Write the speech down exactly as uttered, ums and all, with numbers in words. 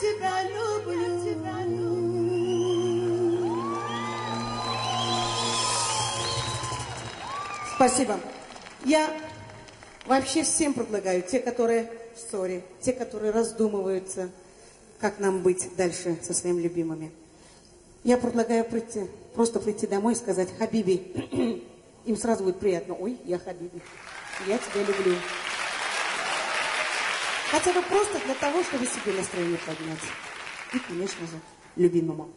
тебя люблю, тебя люблю. Спасибо. Я вообще всем предлагаю, те, которые, sorry, те, которые раздумываются, как нам быть дальше со своими любимыми. Я предлагаю прийти, просто прийти домой и сказать «Хабиби». Им сразу будет приятно. Ой, я Хабиби. Я тебя люблю. Хотя бы просто для того, чтобы себе настроение поднять. И, конечно же, любимому.